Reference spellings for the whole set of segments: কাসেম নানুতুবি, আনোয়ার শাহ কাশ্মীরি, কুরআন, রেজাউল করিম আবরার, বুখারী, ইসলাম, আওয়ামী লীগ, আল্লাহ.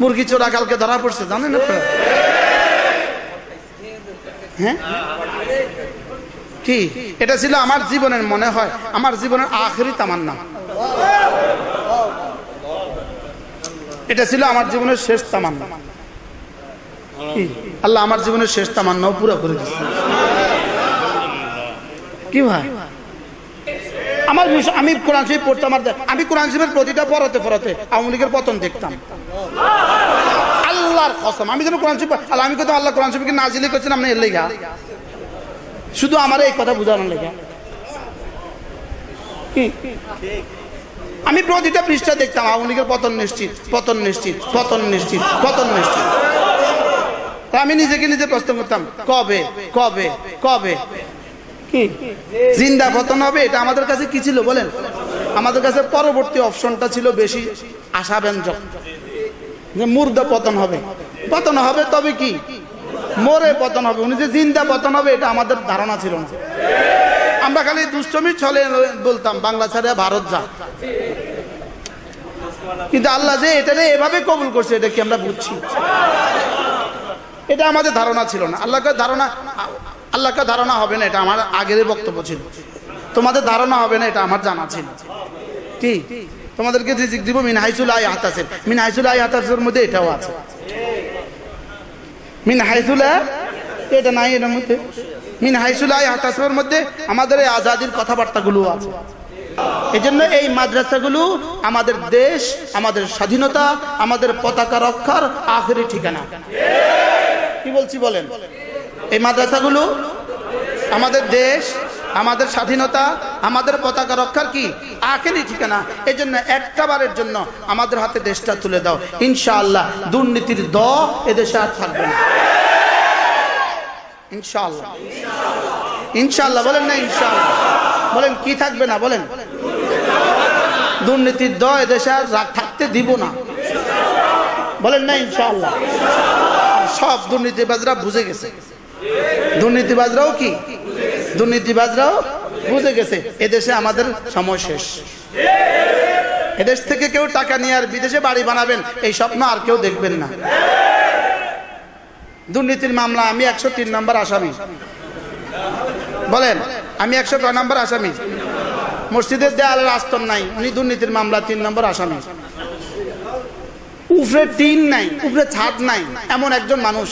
মুরগি চোরা কালকে ধরা পড়ছে, জানেন আপনারা? হ্যাঁ, কি এটা ছিল আমার জীবনের, মনে হয় আমার জীবনের আখেরি তামান্না, এটা ছিল আমার জীবনের শেষ তামান্না। আল্লাহ আমার জীবনের শেষ তামান্নাও পুরো করে দিচ্ছে। কি ভাই, আমার বিষয় আমি কোরআন শরীফ পড়তাম, আমি কোরআন শরীফের প্রতিটা পড়াতে পড়াতে আওয়ামী লীগের পতন দেখতাম। আল্লাহর কসম, আমি যেন কোরআন শরীফ আল্লাহ আমি কথা আল্লাহ কোরআন শরীফকে নাজিলই করছেন আপনি এর লেখা, শুধু আমার এই কথা বোঝানোর লেখা। কি আমি প্রতিটা পৃষ্ঠা দেখতাম আওয়ামী লীগের পতন নিশ্চিত, পতন নিশ্চিত, পতন নিশ্চিত, পতন নিশ্চিত। আমি নিজেকে নিজে প্রশ্ন করতাম, কবে কবে কবে কি জিন্দা পতন হবে? এটা আমাদের কাছে কি ছিল বলেন? আমাদের কাছে পরবর্তী অপশনটা ছিল বেশি আশাব্যঞ্জক, যে মুর্দা পতন হবে, পতন হবে তবে কি মরে পতন হবে। উনি যে জিন্দা পতন হবে এটা আমাদের ধারণা ছিল না। আমরা খালি দুষ্টমির ছলে বলতাম বাংলা ছাড়া ভারত যা। কিন্তু আল্লাহ যে এটারে এভাবে কবুল করছে এটা কি আমরা বুঝছি? এটা আমাদের ধারণা ছিল না। আল্লাহকে ধারণা হবে না, এটা আমার আগের বক্তব্য ছিল। তোমাদের ধারণা হবে না, এটা আমার জানা ছিল। কি তোমাদেরকে রিজিক দিব মিন হাইসুল আই আতাসের, মিন হাইসুল আই আতাসের মধ্যে এটাও আছে, মিন হাইসুল আই, এটা নাই এর মধ্যে, মিন হাইসুল আই আতাসের মধ্যে আমাদের এই আজাদির কথাবার্তাগুলো আছে। এজন্য এই মাদ্রাসাগুলো আমাদের দেশ, আমাদের স্বাধীনতা, আমাদের পতাকা রক্ষার আখেরি ঠিকানা। কি বলছি বলেন? এই মাদ্রাসাগুলো আমাদের দেশ, আমাদের স্বাধীনতা, আমাদের পতাকা রক্ষার কি আখেরি ঠিকানা। এই জন্য একটাবারের জন্য আমাদের হাতে দেশটা তুলে দাও, ইনশাআল্লাহ দুর্নীতির দ এদেশে আর থাকবে না, ইনশাআল্লাহ। ইনশাআল্লাহ বলেন না, ইনশাআল্লাহ বলেন। কি থাকবে না বলেন? দুর্নীতির দ এদেশে আর থাকতে দিব না, বলেন না ইনশাআল্লাহ। সব দুর্নীতিবাজরা বুঝে গেছে, দুর্নীতিবাজরাও কি দুর্নীতিবাজরাও বুঝে গেছে এদেশে আমাদের সময় শেষ। এদেশ থেকে কেউ টাকা নিয়ে আর বিদেশে বাড়ি বানাবেন এই স্বপ্ন আর কেউ দেখবেন না। দুর্নীতির মামলা, আমি 103 নম্বর আসামি, বলেন আমি 106 নম্বর আসামি। মসজিদের দেয়ালের আস্তর নাই, উনি দুর্নীতির মামলা 3 নম্বর আসামি। উপরে টিন নাই, উপরে ছাদ নাই, এমন একজন মানুষ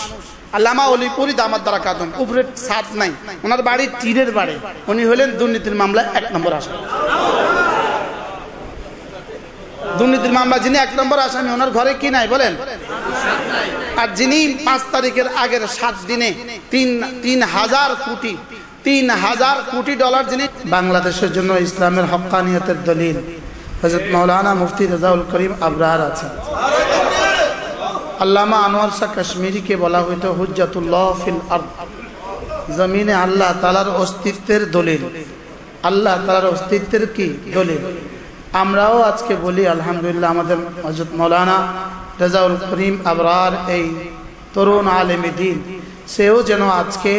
আল্লামা অলিপুরি দামাত দ্বারা কাদম। উপরে ছাদ নাই, ওনার বাড়ি টিনের বাড়ি, উনি হলেন দুর্নীতির মামলা 1 নম্বর আসামি। দুর্নীতির মামলা যিনি 1 নম্বর আসামি, ওনার ঘরে কি নাই বলেন? আর যিনি 5 তারিখের আগের 7 দিনে 3,000 কোটি ডলার যিনি বাংলাদেশের জন্য ইসলামের হক্কানিয়তের দলিল হযরত মাওলানা মুফতি রাজাউল করিম আবরার আছেন। আল্লামা আনোয়ার শাহ কাশ্মীরিকে বলা হইতো হুজ্জাতুল্লাহ ফিল আরদ, জমিনে আল্লাহ তাআলার অস্তিত্বের দলিল, আল্লাহ তাআলার অস্তিত্বের কি দলিল। আমরাও আজকে বলি আলহামদুলিল্লাহ আমাদের হযরত মাওলানা রাজাউল করিম আবরার, এই তরুণ আলেমে দ্বীন, সেও যেন আজকে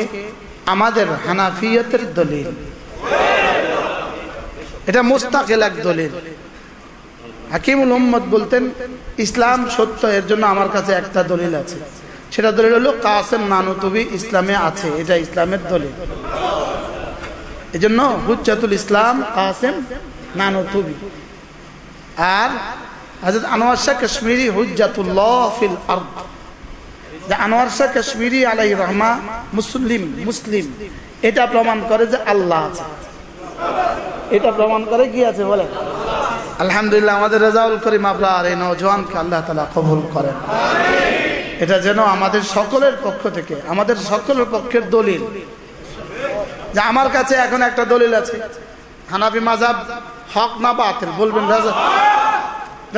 আমাদের হানাফিয়তের দলিল। এটা মুস্তাকিল এক দলিল। হাকিমুল উম্মত বলতেন ইসলাম সত্য, এর জন্য আমার কাছে একটা দলিল আছে, সেটা দলিল হলো কাসেম নানুতুবি ইসলামে আছে, এটা ইসলামের দলিল। এজন্য হুজ্জাতুল ইসলাম কাসেম নানুতুবি। আর হযরত আনোয়ার শাহ কাশ্মীরি হুজ্জাতুল্লাহ ফিল আরদ, যে আনোয়ার শাহ কাশ্মীরি আলাইহি রাহমা মুসলিম, এটা প্রমাণ করে যে আল্লাহ আছে, এটা প্রমাণ করে কি আছে বলে। আলহামদুলিল্লাহ আমাদের রেজাউল করিম আবরার এই নওজোয়ানকে আল্লাহ তাআলা কবুল করেন, আমিন। এটা যেন আমাদের সকলের পক্ষ থেকে, আমাদের সকলের পক্ষের দলিল, যে আমার কাছে এখন একটা দলিল আছে। হানাফি মাযহাব হক না বাতিল বলবেন,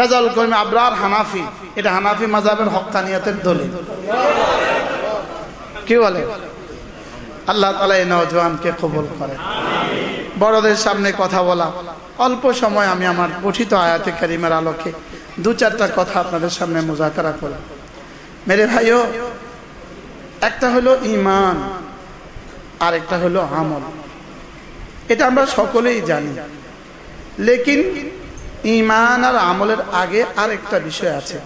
রেজাউল করিম আবরার হানাফি, এটা হানাফি মাযহাবের হক্কানিয়তের দলিল। কি বলে? আল্লাহ তাআলা এই নওজোয়ানকে কবুল করেন, আমিন। বড়দের সামনে কথা বলা, অল্প সময় আমি আমার পঠিত আয়াতে কারিমের আলোকে দু চারটা কথা আপনাদের সামনে মুযাকারা করলাম। মেরে ভাইও, একটা হলো ঈমান, আর একটা হলো আমল। এটা আমরা সকলেই জানি, লেকিন ঈমান আর আমলের আগে আর একটা বিষয় আছে,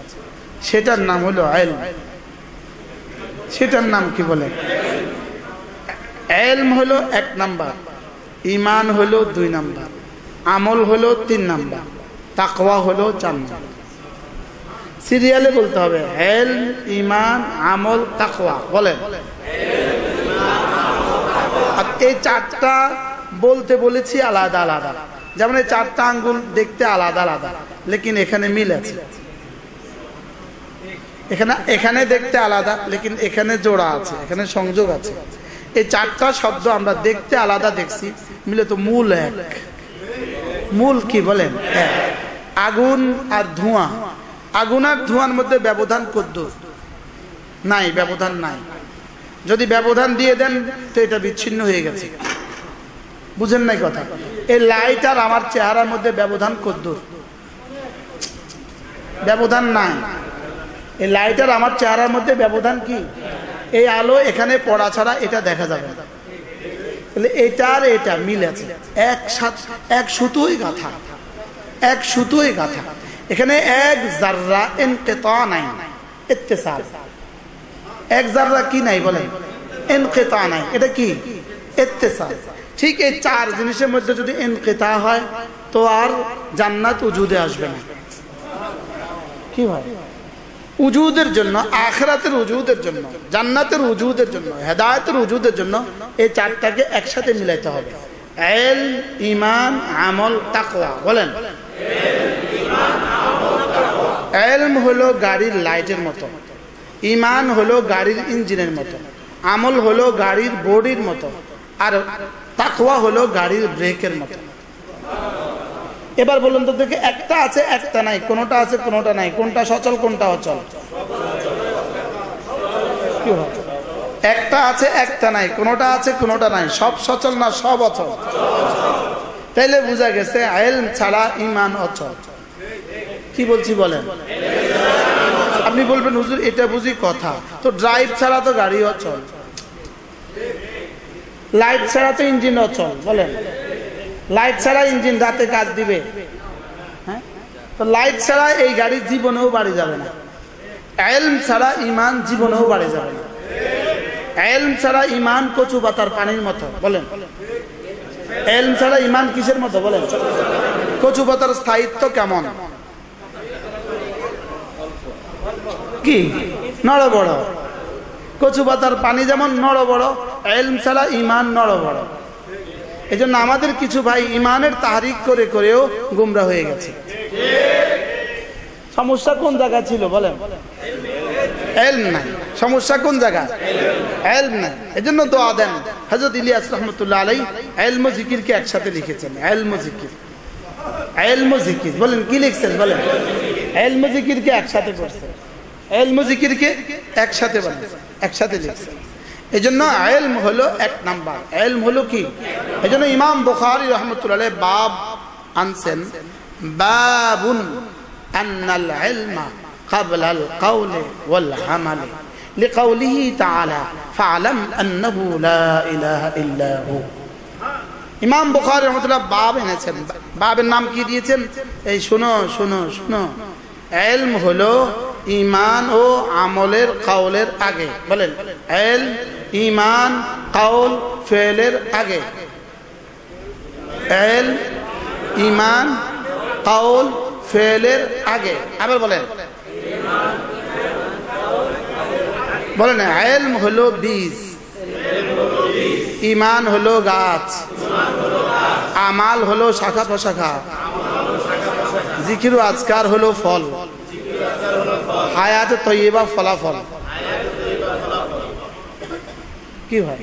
সেটার নাম হলো ইলম। সেটার নাম কি বলে? ইলম হলো 1 নাম্বার, ইমান হলো 2 নাম্বার, আমল হলো 3 নাম্বার, তাকওয়া হলো 4 নাম্বার। সিরিয়ালে বলতে হবে ইলম, ইমান, আমল, তাকওয়া। বলেন এই 4টা বলতে বলেছি আলাদা আলাদা, যেমন এই 4টা আঙ্গুল দেখতে আলাদা আলাদা, লেকিন এখানে মিল আছে। এখানে দেখতে আলাদা, লেকিন এখানে জোড়া আছে, এখানে সংযোগ আছে। এই 4টা শব্দ আমরা দেখতে আলাদা দেখছি, মিলে তো মূল এক। মূল কি বলেন? আগুন আর ধোঁয়া। আগুন আর ধোঁয়ার মধ্যে ব্যবধান কদ্দুর নাই, ব্যবধান নাই। যদি ব্যবধান দিয়ে দেন তো এটা বিচ্ছিন্ন হয়ে গেছে। বুঝেন নাই কথা? এই লাইট আর আমার চেহারার মধ্যে ব্যবধান কদ্দুর, ব্যবধান নাই। এই লাইট আর আমার চেহারার মধ্যে ব্যবধান কি? এই আলো এখানে পড়া ছাড়া এটা দেখা যাবে না। তাহলে এটা আর এটা মিল আছে, একসাথে এক সুতোই গাঁথা, এক সুতোই গাঁথা। এখানে এক জাররা ইনকিতা নাই, ইত্তিসাল। এক জাররা কি নাই বলেন? ইনকিতা নাই। এটা কি? ইত্তিসাল। ঠিক এই 4 জিনিসের মধ্যে যদি ইনকিতা হয় তো আর জান্নাত উজুদে আসবে না। কি হয়? উজুদের জন্য, আখিরাতের উজুদের জন্য, জান্নাতের উজুদের জন্য, হেদায়েতের উজুদের জন্য এই 4টাকে একসাথে মিলাইতে হবে। ইলম, ঈমান, আমল, তাকওয়া। বলেন ইলম হলো গাড়ির লাইটের মতো, ঈমান হলো গাড়ির ইঞ্জিনের মতো, আমল হলো গাড়ির বডির মতো, আর তাকওয়া হলো গাড়ির ব্রেকের মতো। এবার বলুন তো দেখে, একটা আছে একটা নাই, কোনটা আছে কোনটা নাই, কোনটা সচল কোনটা অচল? একটা আছে একটা নাই, কোনটা আছে কোনটা নাই, সব সচল না সব অচল? তাইলে বোঝা গেছে ইলম ছাড়া ঈমান অচল। কি বলছি বলেন? আপনি বলবেন হুজুর এটা বুঝি কথা, তো ড্রাইভ ছাড়া তো গাড়ি অচল, লাইট ছাড়া তো ইঞ্জিন অচল। বলেন লাইট ছাড়া ইঞ্জিন রাতে কাজ দিবে? হ্যাঁ, তো লাইট ছাড়া এই গাড়ি জীবনেও বাড়ি যাবে না। ইলম ছাড়া ঈমান জীবনেও বাড়ি যাবে না। ইলম ছাড়া ঈমান কচু পাতার পানির মতো। বলেন ইলম ছাড়া ঈমান কিসের মতো? বলেন কচু পাতার স্থায়িত্ব কেমন? কি নড় বড়? কচু পাতার পানি যেমন নড় বড়, ইলম ছাড়া ঈমান নড় বড়। এই জন্য আমাদের কিছু ভাই ইমানের তাহরিক করে করেও গুমরা হয়ে গেছে। সমস্যা কোন জায়গা ছিল বলেন? ইলম নাই। সমস্যা কোন জায়গা? ইলম নাই। এজন্য দোয়া দেন। হযরত ইলিয়াস রাহমাতুল্লাহ আলাইহি ইলম ও জিকিরকে একসাথে লিখেছেন। ইলম ও জিকির, ইলম ও জিকির। বলেন কি লিখছেন? বলেন ইলম ও জিকিরকে একসাথে করছেন, ইলম ও জিকিরকে একসাথে বলেন, একসাথে লিখছেন। এজন্য ইলম হলো 1 নাম্বার। ইলম হলো কি? এজন্য ইমাম বুখারী রাহমাতুল্লাহ আলাইহি বাব আনছেন, বাবুন আনাল ইলমা ক্বাবলাল কওলি ওয়াল আমালি লিকাওলিহি তাআলা ফাআলাম আন্নাহু লা ইলাহা ইল্লা হু। ইমাম বুখারী রাহমাতুল্লাহ বাব এনেছেন, বাবের নাম কি দিয়েছেন? এই শুনো শুনো শুনো, ইলম হলো ঈমান ও আমলের কওলের আগে। বলেন ইলম, ঈমান, কওল, ফেলের আগে। ইলম, ঈমান, কওল, ফেলের আগে। আবার বলেন, বলেন ইলম হলো বীজ, ঈমান হলো গাছ, আমাল হলো শাখা প্রশাখা, জিকির ও আজকার হলো ফল, হায়াত তৈয়বা ফলাফল। কি হয়?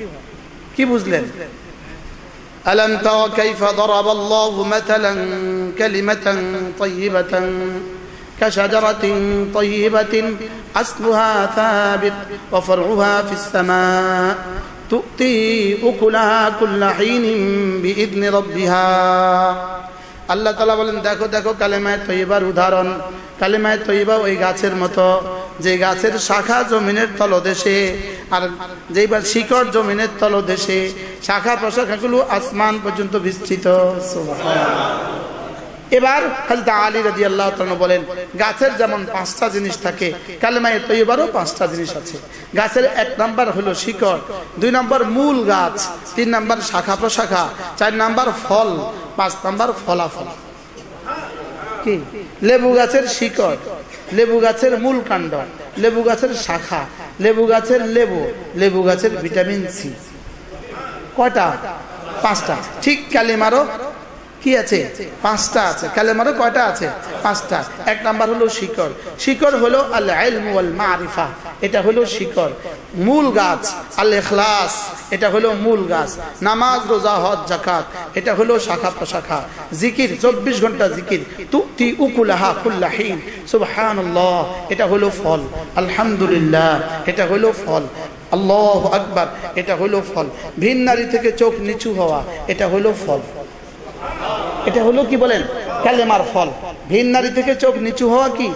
কি বুঝলেন? আলম তারা কাইফা দরাবাল্লাহু মাতালান কালিমাতান তাইয়িবাতান কাশাজারাতিন তাইয়িবাতিন আসলুহা সাবিত ওয়া ফারউহা ফিস সামা তুতি উকুলাহা কুল্লা হিনিন বিইذن রাব্বিহা। আল্লাহ তাআলা বলেন, দেখো দেখো কালেমায়ে তৈয়বার উদাহরণ। কালেমায়ে তৈয়বা ওই গাছের মতো যে গাছের শাখা জমিনের তলদেশে, আর যেইবার শিকড় জমিনের তলদেশে, শাখা প্রশাখাগুলো আসমান পর্যন্ত বিস্তৃত। সুবহানাল্লাহ। এবার হযরত আলী রাদিয়াল্লাহু তাআলা বলেন, গাছের যেমন পাঁচটা জিনিস থাকে, কালেমায়ে তৈয়বারও পাঁচটা জিনিস আছে। গাছের এক নাম্বার হলো শিকড়, দুই নাম্বার মূল গাছ, তিন নাম্বার শাখা প্রশাখা, চার নাম্বার ফল, পাঁচ নাম্বার ফলাফল। কি লেবু গাছের শিকড়, লেবু গাছের মূল কাণ্ড, লেবু গাছের শাখা, লেবু গাছের লেবু, লেবু গাছের ভিটামিন সি, কয়টা? পাঁচটা। ঠিক কালেমারও কি আছে? পাঁচটা আছে। কালেমারও কয়টা আছে? পাঁচটা। এক নাম্বার হলো শিকড়, শিকড় হলো আল ইলম ওয়াল মারিফা, এটা হলো শিকড়। মূল গাছ আল ইখলাস, এটা হলো মূল গাছ। নামাজ, রোজা, হজ, যাকাত, এটা হলো শাখা প্রশাখা। জিকির, 24 ঘন্টা জিকির, তুতি উকুলাহা কুল্লা হিন, সুবহানাল্লাহ, এটা হলো ফল। আলহামদুলিল্লাহ, এটা হলো ফল। আল্লাহু আকবার, এটা হলো ফল। ভিন নারী থেকে চোখ নিচু হওয়া, এটা হলো ফল। এটা হলো কি বলেন? কালেমার ফল। ভিন নারী থেকে চোখ নিচু হওয়া কি?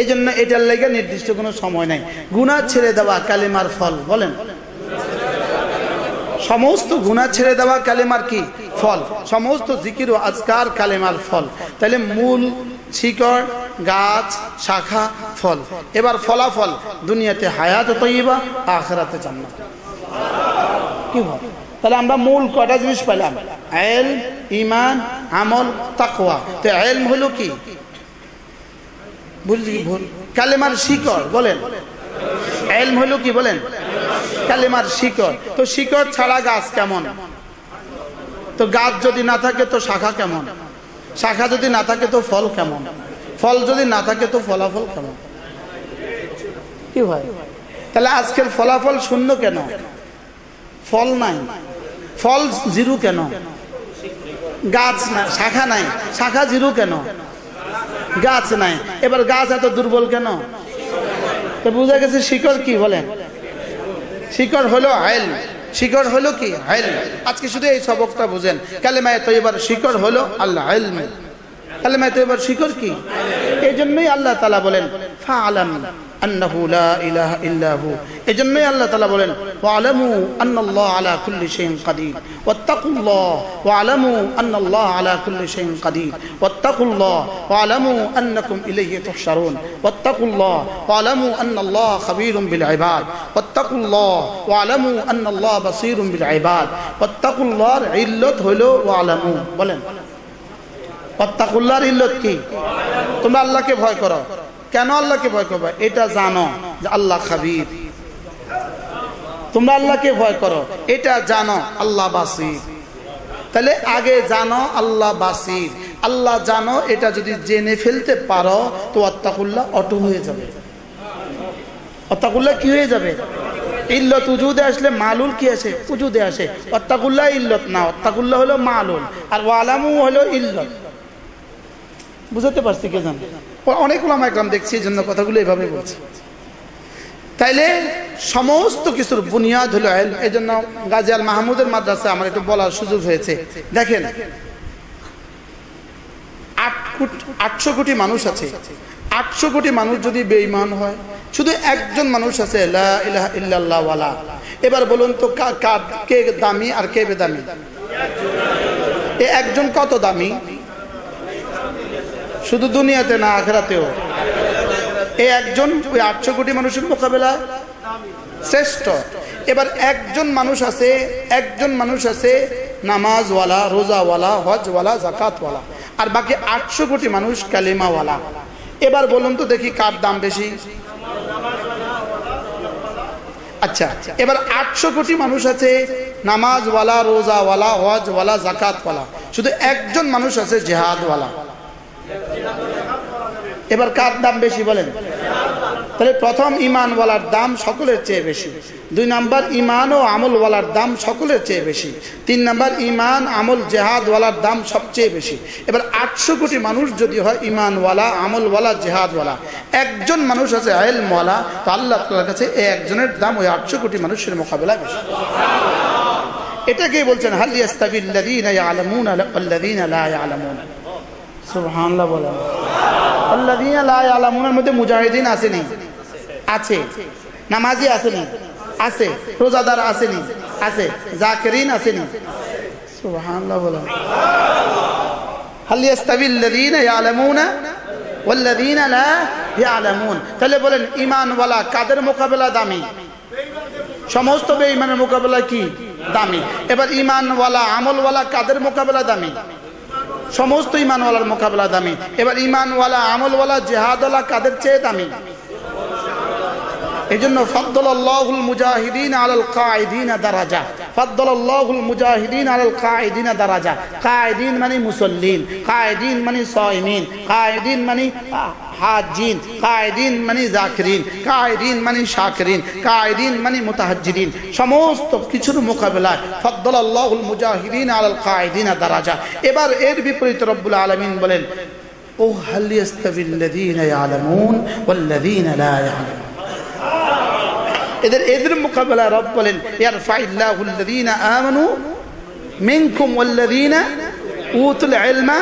এই জন্য এটার লেগে নির্দিষ্ট কোনো সময় নাই। গুনাহ ছেড়ে দেওয়া কালেমার ফল, বলেন সমস্ত গুনাহ ছেড়ে দেওয়া কালেমার কি ফল, সমস্ত জিকির ও আজকার কালেমার ফল। তাহলে মূল, শিকড়, গাছ, শাখা, ফল। এবার ফলাফল, দুনিয়াতে হায়াত তয়্যিবা, আখিরাতে জান্নাত। কি বল? তাহলে আমরা মূল কয়টা জিনিস পেলাম? ইলম, ঈমান, আমল, তাকওয়া। তো ইলম হলো কি? বুঝলি কি ভুল? কালেমার শিকড়, বলেন ইলম হলো কি? বলেন কালেমার শিকড়। তো শিকড় ছাড়া গাছ কেমন? তো গাছ যদি না থাকে তো শাখা কেমন? শাখা যদি না থাকে তো ফল কেমন? ফল যদি না থাকে তো ফলাফল কেমন? কি হয়? তাহলে আজকের ফলাফল শূন্য কেন? ফল নাই, ফল জিরো কেন? গাছ না, শাখা নাই, শাখা জিরো কেন? গাছ নাই। এবার গাছ এত দুর্বল কেন? তো বুঝা গেছে শিকড় কি, বলেন শিকড় হলো আইল। শিকড় হলো কি? ইলম। আজকে শুধু এই সবকটা বুঝেন। কালেমায়ে তয়্যিবার শিকড় হলো আল ইলম। কালেমায়ে তয়্যিবার শিকড় কি? এই জন্যই আল্লাহ তাআলা বলেন ফাআলাম আন্নাহু লা ইলাহা ইল্লা হু। এই জন্যই আল্লাহ তাআলা বলেন ওয়ালামু আন্নাল্লাহ আলা কুল্লি শাইইন কাদির ওয়াত্তাকুল্লাহ ওয়ালামু আন্নাল্লাহ আলা কুল্লি শাইইন কাদির ওয়াত্তাকুল্লাহ ওয়ালামু আন্নাকুম ইলাইহি তুহশারুন ওয়াত্তাকুল্লাহ ওয়ালামু আন্নাল্লাহ খাবীরুম বিল ইবাদ ওয়াত্তাকুল্লাহ ওয়ালামু আন্নাল্লাহ বাসীরুম বিল ইবাদ। ওয়াত্তাকুল্লাহর ইল্লত হলো ওয়ালামু, বলেন ওয়াত্তাকুল্লাহর ইল্লত কি? তোমরা আল্লাহকে ভয় করো। কেন আল্লাহকে ভয় করবা? এটা জানো যে আল্লাহ খাবীর। তোমরা আল্লাহকে ভয় করো, এটা জানো আল্লাহ বাসীর। তাহলে আগে জানো আল্লাহ বাসীর, আল্লাহ জানো, এটা যদি জেনে ফেলতে পারো তো আত্তাকুল্লাহ অটো হয়ে যাবে। আত্তাকুল্লাহ কি হয়ে যাবে? ইল্লত উজুদে আসলে মালুল কি আসে? উজুদে আসে। আত্তাকুল্লাহ ইল্লত না, আত্তাকুল্লাহ হলো মালুল, আর ওয়ালামু হলো ইল্লত। বুঝাতে পারছি কে জানে? অনেক ওলামা একরাম দেখছি এই জন্য কথাগুলো এইভাবে বলছে। তাইলে সমস্ত কিছুর বুনিয়াদ হলো ইলম। এই জন্য গাজী আল মাহমুদের মাদ্রাসায় আমার একটু বলার সুযোগ হয়েছে। দেখেন 800 কোটি মানুষ আছে, 800 কোটি মানুষ যদি বেঈমান হয়, শুধু একজন মানুষ আছে লা ইলাহা ইল্লাল্লাহ ওয়ালা। এবার বলুন তো কে দামি আর কে বেদামি? এ একজন কত দামি? শুধু দুনিয়াতে না, আখিরাতেও। এই একজন ওই 800 কোটি মানুষের মোকাবেলায় শ্রেষ্ঠ। এবার একজন মানুষ আছে নামাজওয়ালা, রোজাওয়ালা, হজওয়ালা, যাকাতওয়ালা, আর বাকি 800 কোটি মানুষ কালেমাওয়ালা। এবার বলুন তো দেখি কার দাম বেশি? আচ্ছা, এবার 800 কোটি মানুষ আছে নামাজওয়ালা, রোজাওয়ালা, হজওয়ালা, যাকাতওয়ালা, শুধু একজন মানুষ আছে জিহাদওয়ালা। এবার কার দাম বেশি, বলেন? তাহলে প্রথম ঈমানওয়ালার দাম সকলের চেয়ে বেশি। দুই নাম্বার ঈমান ও আমলওয়ালার দাম সকলের চেয়ে বেশি। তিন নাম্বার ঈমান, আমল, জিহাদওয়ালার দাম সবচেয়ে বেশি। এবার 800 কোটি মানুষ যদি হয় ঈমানওয়ালা, আমলওয়ালা, জিহাদওয়ালা, একজন মানুষ আছে ইলমওয়ালা, তো আল্লাহ তাআলার কাছে এই একজনের দাম ওই 800 কোটি মানুষের মোকাবেলায় বেশি। এটাকেই বলছেন হাল ইস্তাবিল লাযীনা ইয়ালামুনা ওয়াল্লাযীনা লা ইয়ালামুনা। সুবহানাল্লাহ বলেন। আল্লাযীনা লা ইয়ালামুনের মধ্যে মুজাহিদিন আসেনি? আছে। নামাজি আসেনি? আছে। রোজাদার আসেনি? আছে। যাকিরিন আসেনি? সুবহানাল্লাহ বলেন। হাল ইয়াস্তাবিল্লাযীনা ইয়ালামুনা ওয়াল্লাযীনা লা ইয়ালামুন। তাহলে বলেন ঈমানওয়ালা কাদের মোকাবেলা দামি? সমস্ত বেঈমানের মোকাবেলা কি দামি? এবার ঈমানওয়ালা আমলওয়ালা কাদের মোকাবেলা দামি? সমস্ত ঈমানওয়ালার মোকাবেলা দামি। এবার ঈমানওয়ালা আমলওয়ালা জিহাদওয়ালা কাদের চেয়ে দামি? এজন্য ফাদদালাল্লাহুল মুজাহিদিন আলাল কাঈদিনা দারাজা, ফাদদালাল্লাহুল মুজাহিদিন আলাল কাঈদিনা দারাজা। কাঈদিন মানে মুসল্লিন, কাঈদিন মানে সায়মিন, কাঈদিন মানে হাজিন, কাঈদিন মানে যাকিরিন, কাঈদিন মানে শাকিরিন, কাঈদিন মানে মুতাহাজ্জিরিন। সমস্ত কিছুর মোকাবেলায় ফাদদালাল্লাহুল মুজাহিদিন আলাল কাঈদিনা দারাজা। এবার এর বিপরীত রব্বুল আলামিন বলেন ও হাল ইস্তাবিল্লাযীনা ইয়ালামুন ওয়াল্লাযীনা লা ইয়ালামুন। এদের মোকাবেলা রব বলেন ইয়ারফাইল্লাহুল্লাযীনা আমানু মিনকুম ওয়াল্লাযীনা উতুল ইলমা,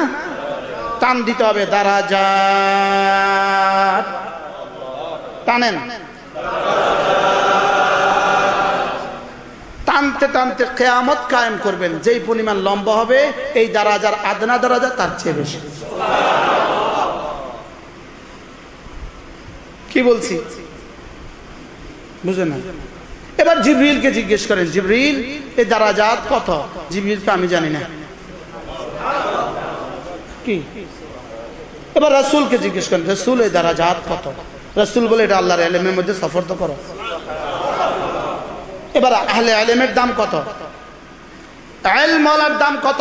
টান দিতে হবে দারাজাত, টানেন টানতে টানতে কিয়ামত কায়েম করবেন। যেই পরিমাণ লম্বা হবে এই দারাজার আদনা দারাজা তার চেয়ে বেশি। কি বলছি বুঝে না? এবার জিবরিলকে জিজ্ঞেস করেন জিবরিল এই দারাজাত কত? জিবরিলকে আমি জানি না কি। এবার রাসূলকে জিজ্ঞেস করেন রাসূল এই দারাজাত কত? রাসূল বলে এটা আল্লাহর ইলমের মধ্যে সফর তো করো। এবার আহলে ইলমের দাম কত? ইলমওয়ালার দাম কত?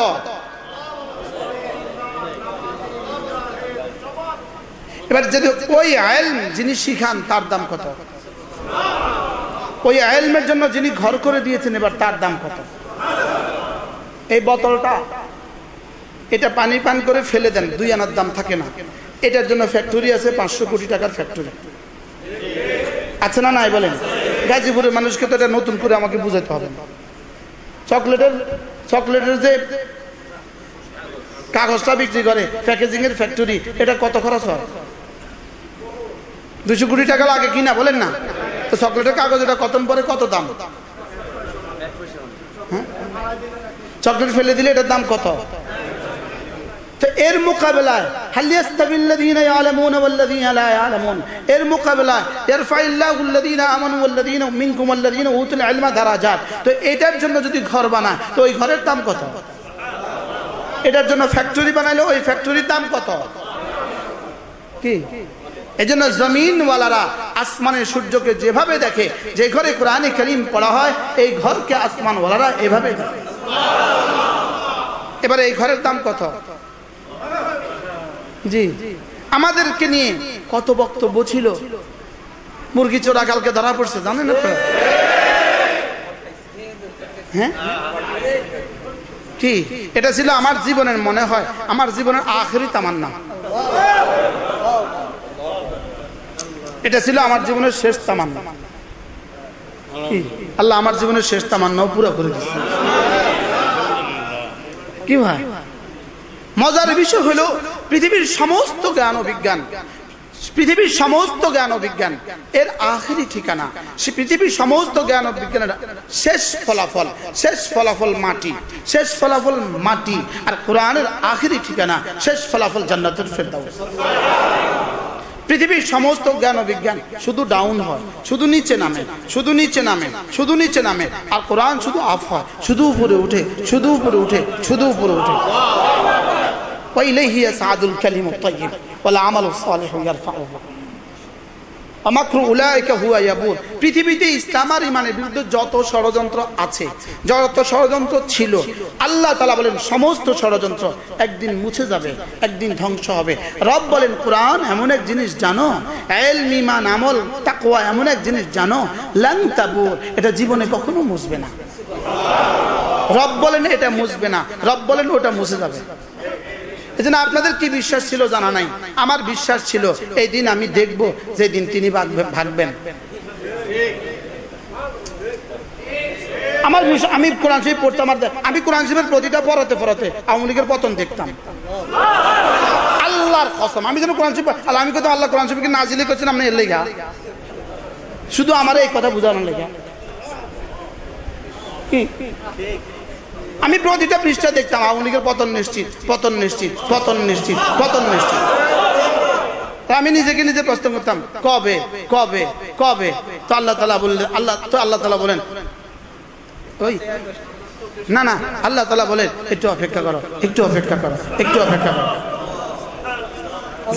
এবার যদি ওই ইলম যিনি শিখান তার দাম কত? ওই ইলমের জন্য যিনি ঘর করে দিয়েছেন এবার তার দাম কত? এই বোতলটা এটা পানি পান করে ফেলে দেন, 2 আনার দাম থাকে না। এটার জন্য ফ্যাক্টরি আছে, 500 কোটি টাকার ফ্যাক্টরি আছে না? নাই বলেন? গাজীপুরের মানুষকে তো এটা নতুন করে আমাকে বুঝাতে হবে। চকলেটের যে কাগজটা বিক্রি করে প্যাকেজিং এর ফ্যাক্টরি, এটা কত খরচ হয়? 200 কোটি টাকা লাগে কিনা বলেন না? তো চকলেটের কাগজ এটা কত পরে কত দাম? চকলেট ফেলে দিলে এটার দাম কত? তো এর মোকাবেলায় হাল ইস্তাবিল্লাযীনা ইয়ালামুনা ওয়াল্লাযীনা লা ইয়ালামুন, এর মোকাবেলায় ইয়ারফাইল্লাহুল্লাযীনা আমানু ওয়াল্লাযীনা মিনকুম ওয়াল্লাযীনা উতুল ইলমা দারাজাত। তো এটার জন্য যদি ঘর বানায় তো ওই ঘরের দাম কত? এটার জন্য ফ্যাক্টরি বানাইলে ওই ফ্যাক্টরির দাম কত? কি এজন্য জমিনওয়ালারা আসমানে সূর্যকে যেভাবে দেখে, যে ঘরে কোরআনে কারীম পড়া হয় এই ঘরকে আসমানওয়ালারা এভাবে দেখে। এবারে এই ঘরের দাম কত? জি, আমাদেরকে নিয়ে কত বক্তব্য ছিল। মুরগি চোরা কালকে ধরা পড়ছে জানেন আপনারা? হ্যাঁ, কি এটা ছিল আমার জীবনের, মনে হয় আমার জীবনের আখেরি তামান্না, এটা ছিল আমার জীবনের শেষ তামান্না। আল্লাহ আমার জীবনের শেষ তামান্নাও পুরো করে দিয়েছে। কি ভাই মজার বিষয় হলো পৃথিবীর সমস্ত জ্ঞান ও বিজ্ঞান, পৃথিবীর সমস্ত জ্ঞান ও বিজ্ঞান এর আখেরি ঠিকানা, পৃথিবীর সমস্ত জ্ঞান ও বিজ্ঞানের শেষ ফলাফল, শেষ ফলাফল মাটি, শেষ ফলাফল মাটি। আর কোরআনের আখেরি ঠিকানা, শেষ ফলাফল জান্নাতুল ফেরদাউস। পৃথিবীর সমস্ত জ্ঞান ও বিজ্ঞান শুধু ডাউন হয়, শুধু নিচে নামে, শুধু নিচে নামে, শুধু নিচে নামে। আর কোরআন শুধু আপ হয়, শুধু উপরে উঠে, শুধু উপরে উঠে, শুধু উপরে উঠে। ওয়াইলাইহি ইয়াসআদুল কালিমুত তাইয়্যিব ওয়াল আমালুস সালিহু ইয়ারফাউহু ওয়া মাকরু উলাইকা হুয়া ইয়াবুর। পৃথিবীতে ইসলাম আর ইমানের বিরুদ্ধে যত ষড়যন্ত্র আছে, যত ষড়যন্ত্র ছিল, আল্লাহ তাআলা বলেন সমস্ত ষড়যন্ত্র একদিন মুছে যাবে, একদিন ধ্বংস হবে। রব বলেন কুরআন এমন এক জিনিস জানো, ইলম ইমান আমল তাকওয়া এমন এক জিনিস জানো লান তাবুর, এটা জীবনে কখনো মুছবে না। রব বলেন এটা মুছবে না, রব বলেন ওটা মুছে যাবে। এজন্য আপনাদের কি বিশ্বাস ছিল জানা নাই, আমার বিশ্বাস ছিল এই দিন আমি দেখব যেদিন তিনি ভাগবেন। আমার আমি কোরআন শরীফ পড়তাম, আমি কোরআন শরীফের প্রতিটা পড়াতে পড়াতে আওয়ামী লীগের পতন দেখতাম। আল্লাহর কসম আমি যেন কোরআন শরীফ আল্লাহ আমি কত আল্লাহ কোরআন শরীফকে নাজিল করছেন আপনি এর লেখা, শুধু আমার এই কথা বোঝানোর লেখা। আমি প্রতিটা পৃষ্ঠা দেখতাম আওয়ামী লীগের পতন নিশ্চিত, পতন নিশ্চিত, পতন নিশ্চিত, পতন নিশ্চিত। আমি নিজেকে নিজে প্রশ্ন করতাম কবে কবে কবে। তো আল্লাহ তাআলা বললেন, আল্লাহ তাআলা বলেন ওই না না আল্লাহ তাআলা বলেন একটু অপেক্ষা করো, একটু অপেক্ষা করো, একটু অপেক্ষা করো।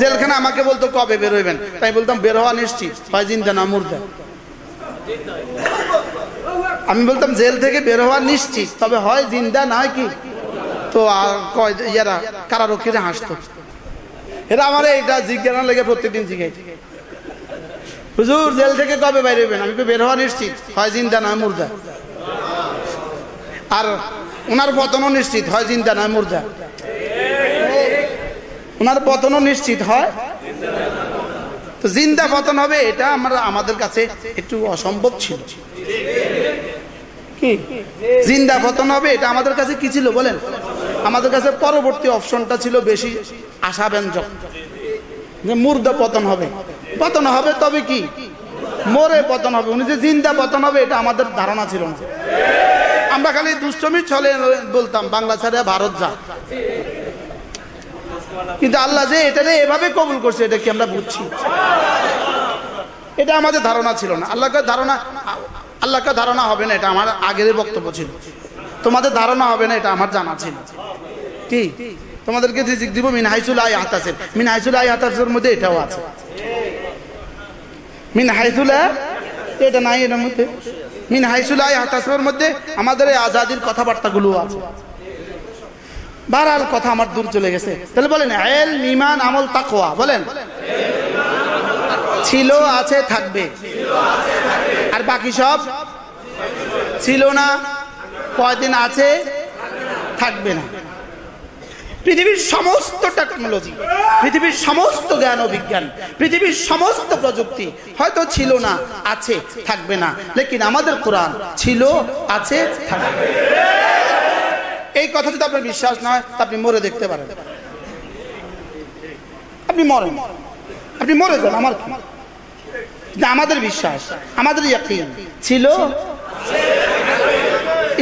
জেলখানা আমাকে বলতো কবে বের হইবেন, তাই বলতাম বের হওয়া নিশ্চিত, হয় জিন্দা না মুর্দা। আমি বলতাম জেল থেকে বের হওয়া নিশ্চিত, তবে হয় জিন্দা না কি। তো আর ইয়ারা কারারক্ষীরা হাসতো, এরা আমার এইটা জিজ্ঞাসা লেগে প্রত্যেকদিন জিজ্ঞাসা, হুজুর জেল থেকে কবে বাইরে হইবেন? আমি বের হওয়া নিশ্চিত, হয় জিন্দা না মুর্দা। আর ওনার পতনও নিশ্চিত, হয় জিন্দা না মুর্দা। ওনার পতনও নিশ্চিত হয়, তো জিন্দা পতন হবে এটা আমাদের কাছে একটু অসম্ভব ছিল। কি জিন্দা পতন হবে এটা আমাদের কাছে কি ছিল বলেন? আমাদের কাছে পরবর্তী অপশনটা ছিল বেশি আশাব্যঞ্জক, যে মুর্দা পতন হবে, পতন হবে তবে কি মরে পতন হবে। উনি যে জিন্দা পতন হবে এটা আমাদের ধারণা ছিল না। আমরা খালি দুষ্টমি চলে বলতাম বাংলা ছাড়া ভারত যা। কিন্তু আল্লাহ যে এটারে এভাবে কবুল করছে এটা কি আমরা বুঝছি? এটা আমাদের ধারণা ছিল না। আল্লাহকে ধারণা হবে না এটা আমার আগের বক্তব্য ছিল। তোমাদের ধারণা হবে না এটা আমার জানা ছিল। কি তোমাদেরকে রিজিক দিব মিন হাইসু লা ইয়াহতাসিব, মিন হাইসু লা ইয়াহতাসিবের মধ্যে এটাও আছে, মিন হাইসু লা, এটা নাই এর মধ্যে, মিন হাইসু লা ইয়াহতাসিবের মধ্যে আমাদের এই আজাদির কথাবার্তাগুলো আছে। বারবার কথা আমার দূর চলে গেছে। তাহলে বলেন ইলম, ঈমান, আমল, তাকওয়া, বলেন ছিল, আছে, থাকবে। আর বাকি সব ছিল না, কয়দিন আছে, থাকবে না। পৃথিবীর সমস্ত টেকনোলজি, পৃথিবীর সমস্ত জ্ঞান ও বিজ্ঞান, পৃথিবীর সমস্ত প্রযুক্তি হয়তো ছিল না, আছে, থাকবে না, লেকিন আমাদের কোরআন ছিল, আছে, থাকবে। এই কথা যদি আপনার বিশ্বাস না হয় তা আপনি মরে দেখতে পারেন। আপনি মরেন, আপনি মরে যান, আমার আমাদের বিশ্বাস, আমাদের ইয়াকিন ছিল।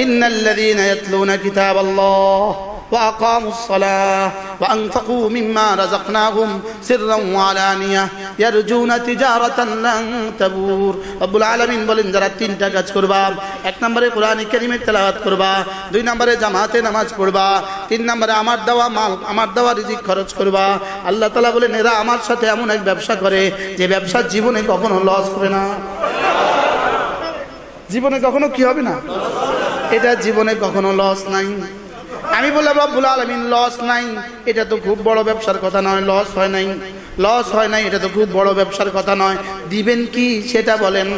ইন্নাল্লাযীনা ইয়াতলুনা কিতাবাল্লাহ ওয়া আকামুস সালাহ ওয়া আনফাকু মিম্মা রাযাকনাহুম সিররান ওয়া আলানিয়াহ ইয়ারজুনা তিজারাতান লান তাবুর। রব্বুল আলামিন বলেন যারা তিনটা কাজ করবা, এক নম্বরে কোরআন কারীমের তেলাওয়াত করবা, দুই নম্বরে জামাতে নামাজ পড়বা, তিন নম্বরে আমার দেওয়া মাল, আমার দেওয়া রিজিক খরচ করবা, আল্লাহ তাআলা বলেন এরা আমার সাথে এমন এক ব্যবসা করে যে ব্যবসা জীবনে কখনো লস হবে না, জীবনে কখনো কি হবে না, এটা জীবনে কখনো লস নাই। আমি বললাম রব্বুল আলামিন লস নাই, এটা তো খুব বড় ব্যবসার কথা নয়, লস হয় নাই, লস হয় নাই, এটা তো খুব বড় ব্যবসার কথা নয়, দিবেন কি সেটা বলেন।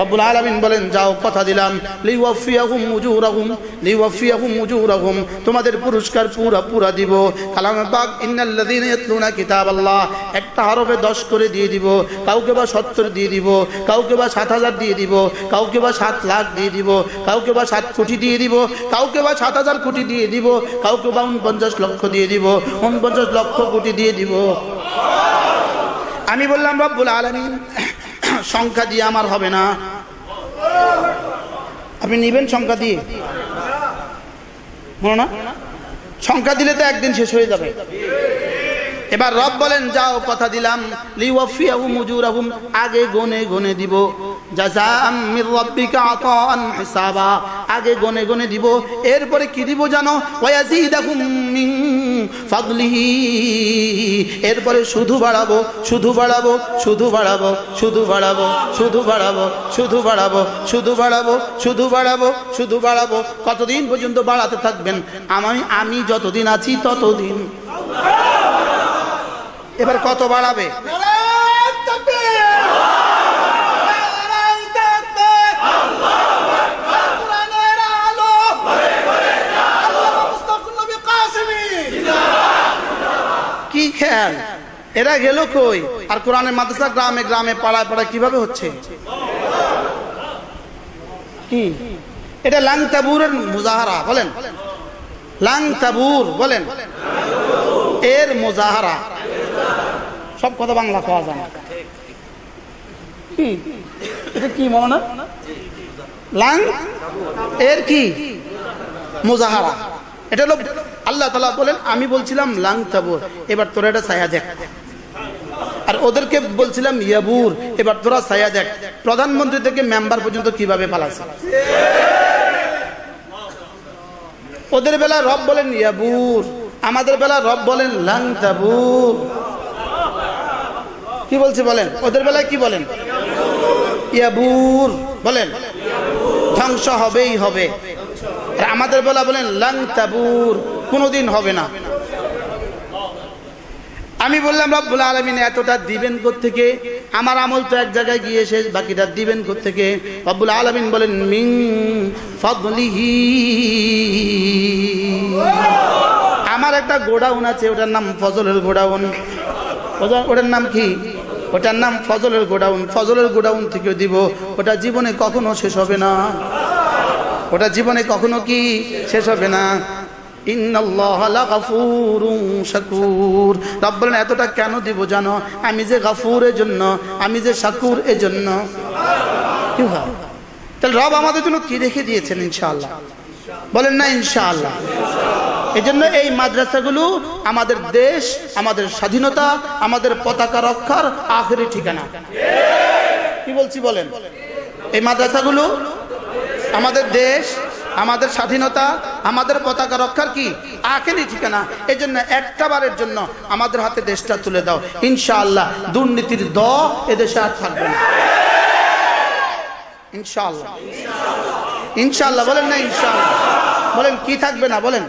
রব্বুল আলামিন বলেন যাও, কথা দিলাম, লিওয়াফিয়াহুম উজুরাহুম, লিওয়াফিয়াহুম উজুরাহুম, তোমাদের পুরস্কার পুরা পুরা দিব। কালামে পাক ইন্নাল্লাযীনা ইয়াতলুনা কিতাবাল্লাহ, একটা হরফে 10 করে দিয়ে দিব, কাউকে বা 70 দিয়ে দিব, কাউকে বা 7000 দিয়ে দিব, কাউকে বা 7 লাখ দিয়ে দিব, কাউকে বা 7 কোটি দিয়ে দিব, কাউকে বা 7000 কোটি দিয়ে দিব, কাউকে বা 49 লক্ষ দিয়ে দিব, 49 লক্ষ কোটি দিয়ে দিব। আমি বললাম রব্বুল আলামিন সংখ্যা দিয়ে আমার হবে না, আপনি নেবেন সংখ্যা দিয়ে না, সংখ্যা দিলে তো একদিন শেষ হয়ে যাবে। এবার রব বলেন যাও, কথা দিলাম, লিওয়াফিয়াহুম উজুরাহুম, আগে গুনে গুনে দিব, জাযাআম মির রাব্বিকা আতাআন হিসাবা, আগে গুনে গুনে দিব। এরপরে কি দিব জানো? ওয়ায়াজিদাহুম মিন ফাদলিহি, এরপরে শুধু বাড়াবো, শুধু বাড়াবো, শুধু বাড়াবো, শুধু বাড়াবো, শুধু বাড়াবো, শুধু বাড়াবো, শুধু বাড়াবো, শুধু বাড়াবো, শুধু বাড়াবো। কতদিন পর্যন্ত বাড়াতে থাকবেন? আমি যতদিন আছি ততদিন। এবার কত বাড়াবে? কি খেয়াল, এরা গেল কই? আর কোরআনের মাদ্রাসা গ্রামে গ্রামে, পাড়ায় পাড়ায় কিভাবে হচ্ছে? কি এটা লাং তাবুরের মুজাহারা বলেন, লাং তাবুর বলেন, এর মুজাহারা। সব কথা বাংলা কওয়া যায় না, কি এটা কি মনে না লাং এর কি মুজাহারা। এটা হলো আল্লাহ তাআলা বলেন, আমি বলছিলাম লাং তাবুর, এবার তোরা এটা ছায়া দেখ। আর ওদেরকে বলছিলাম ইয়াবুর, এবার তোরা ছায়া দেখ। প্রধানমন্ত্রী থেকে মেম্বার পর্যন্ত কিভাবে পালাছে। ওদের বেলা রব বলেন ইয়াবুর, আমাদের বেলা রব বলেন লাং তাবুর। কি বলছে বলেন? ওদের বেলায় কি বলেন? ইয়াবুর বলেন, ধ্বংস হবেই হবে। আর আমাদের বেলা বলেন লাং তাবুর, কোনোদিন হবে না। আমি বললাম রব্বুল আলামিন এতটা দিবেন কোত্থেকে? আমার আমল তো এক জায়গায় গিয়ে শেষ, বাকিটা দিবেন কোত্থেকে? রব্বুল আলামিন বলেন মিন ফাদলিহি। আমার একটা গোডাউন আছে, ওটার নাম ফজলের গোডাউন। ওটার নাম কি? ওটার নাম ফজলের গোডাউন। ফজলের গোডাউন থেকে দিব, ওটা জীবনে কখনো শেষ হবে না। ওটা জীবনে কখনো কি শেষ হবে না। এতটা কেন দিব জানো? আমি যে গাফুর এর জন্য, আমি যে শাকুর এর জন্য। তাহলে রব আমাদের জন্য কি রেখে দিয়েছেন? ইনশাআল্লাহ বলেন না, ইনশাআল্লাহ। এই জন্য এই মাদ্রাসাগুলো আমাদের দেশ, আমাদের স্বাধীনতা, আমাদের পতাকা রক্ষার আখেরি ঠিকানা। কি বলছি বলেন? এই মাদ্রাসাগুলো আমাদের দেশ, আমাদের স্বাধীনতা, আমাদের পতাকা রক্ষার কি আখেরি ঠিকানা। এই জন্য একটা বারের জন্য আমাদের হাতে দেশটা তুলে দাও, ইনশাআল্লাহ দুর্নীতির দ এদেশে আর থাকবে না, ইনশাআল্লাহ। ইনশাআল্লাহ বলেন না, ইনশাআল্লাহ বলেন। কি থাকবে না বলেন?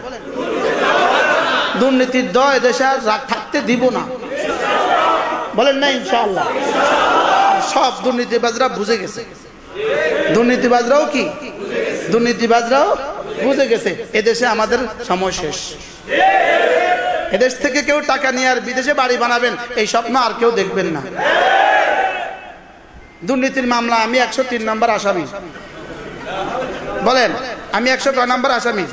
দুর্নীতির দ এদেশে আর থাকতে দিব না, বলেন না, ইনশাআল্লাহ। সব দুর্নীতিবাজরা বুঝে গেছে, দুর্নীতিবাজরাও কি দুর্নীতিবাজরাও বুঝে গেছে এদেশে আমাদের সময় শেষ। এদেশ থেকে কেউ টাকা নিয়ে আর বিদেশে বাড়ি বানাবেন এই স্বপ্ন আর কেউ দেখবেন না। দুর্নীতির মামলা আমি 103 নম্বর আসামি, বলেন আমি 106 নম্বর আসামি।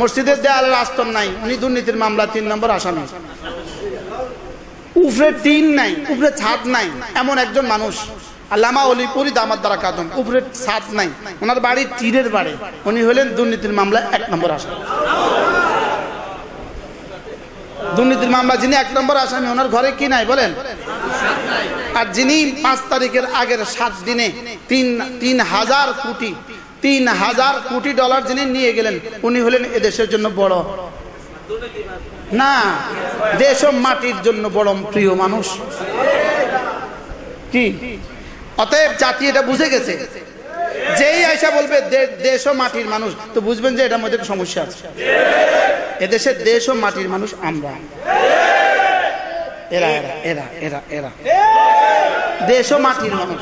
মসজিদের দেয়ালের আস্তর নাই, উনি দুর্নীতির মামলা 3 নম্বর আসামি। উপরে টিন নাই, উপরে ছাদ নাই, এমন একজন মানুষ আল্লামা অলিপুরি দামাত দ্বারা কাদম। উপরে ছাদ নাই, ওনার বাড়ি টিনের বাড়ি, উনি হলেন দুর্নীতির মামলা 1 নম্বর আসামি। দুর্নীতির মামলা যিনি 1 নম্বর আসামি, ওনার ঘরে কি নাই বলেন? আর যিনি 5 তারিখের আগের 7 দিনে 3,000 কোটি ডলার যিনি নিয়ে গেলেন, উনি হলেন এদেশের জন্য বড় না, দেশ ও মাটির জন্য বড় প্রিয় মানুষ। কি অতএব জাতি এটা বুঝে গেছে, যেই আয়সা বলবে দেশ ও মাটির মানুষ, তো বুঝবেন যে এটার মধ্যে একটা সমস্যা আছে। এদেশের দেশ ও মাটির মানুষ আমরা, এরা এরা এরা এরা এরা দেশ ও মাটির মানুষ।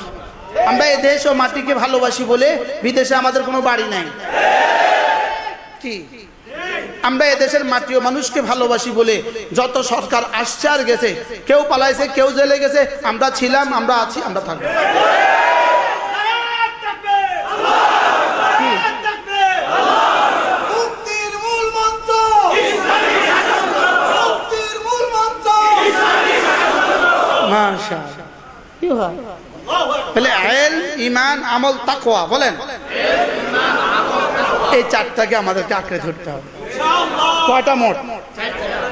আমরা এই দেশ ও মাটিকে ভালোবাসি বলে বিদেশে আমাদের কোনো বাড়ি নাই। কি আমরা এদেশের মাটি ও মানুষকে ভালোবাসি বলে যত সরকার আসছে আর গেছে, কেউ পালাইছে, কেউ জেলে গেছে, আমরা ছিলাম, আমরা আছি, আমরা থাকবো। মাশাআল্লাহ, কি হয় বলে? ইলম, ঈমান, আমল, তাকওয়া, বলেন এই চারটাকে আমাদেরকে আঁকড়ে ধরতে হবে। কয়টা মোট?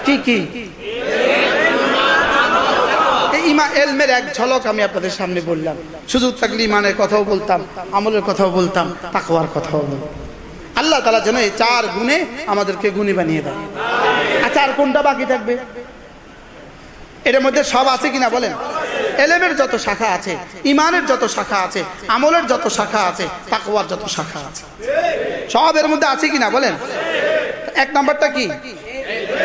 কি কি? ইলমের এক ঝলক আমি আপনাদের সামনে বললাম। সুযোগ থাকলে ইমানের কথাও বলতাম, আমলের কথাও বলতাম, তাকওয়ার কথাও বলতাম। আল্লাহ তাআলা যেন এই চার গুণে আমাদেরকে গুণী বানিয়ে দেয়। আচ্ছা, আর কোনটা বাকি থাকবে? এটার মধ্যে সব আছে কিনা বলেন? এলেমের যত শাখা আছে, ইমানের যত শাখা আছে, আমলের যত শাখা আছে, তাকওয়ার যত শাখা আছে, সব এর মধ্যে আছে কিনা বলেন? এক নাম্বারটা কি?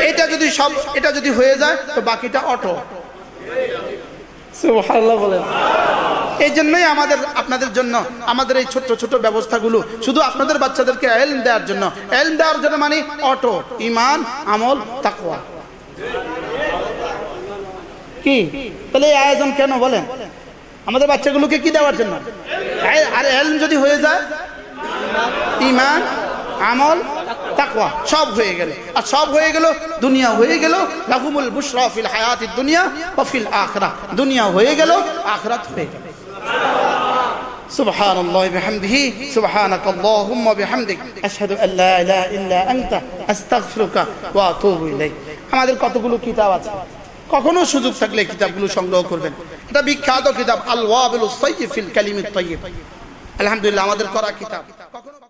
এটা যদি সব, এটা যদি হয়ে যায় তো বাকিটা অটো। সুবহানাল্লাহ বলেন। এই জন্যই আমাদের, আপনাদের জন্য আমাদের এই ছোট ছোট ব্যবস্থাগুলো শুধু আপনাদের বাচ্চাদেরকে ইলম দেওয়ার জন্য। ইলম দেওয়ার জন্য মানে অটো ইমান, আমল, তাকওয়া। কি তাহলে এই আয়োজন কেন বলেন? আমাদের বাচ্চাগুলোকে কি দেওয়ার জন্য? আর ইলম যদি হয়ে যায়, ইমান, আমল, তাকওয়া সব হয়ে গেল। আর সব হয়ে গেল, দুনিয়া হয়ে গেল। লাহুমুল বুশরা ফিল হায়াতিদ দুনিয়া ওয়া ফিল আখিরাহ। দুনিয়া হয়ে গেল, আখিরাত হয়ে গেল। সুবহানাল্লাহি ওয়া বিহামদিহি সুবহানাকা আল্লাহুম্মা বিহামদিক আশহাদু আল্লা ইলাহা ইল্লা আনতা আস্তাগফিরুকা ওয়া আতুবু ইলাইক। আমাদের কতগুলো কিতাব আছে, কখনো সুযোগ থাকলে কিতাবগুলো সংগ্রহ করবেন। এটা বিখ্যাত কিতাব আল ওয়াবিলুস সাইয়্যিফ ফিল কালিমিত তাইয়্যিব। আলহামদুলিল্লাহ আমাদের করা কিতাব।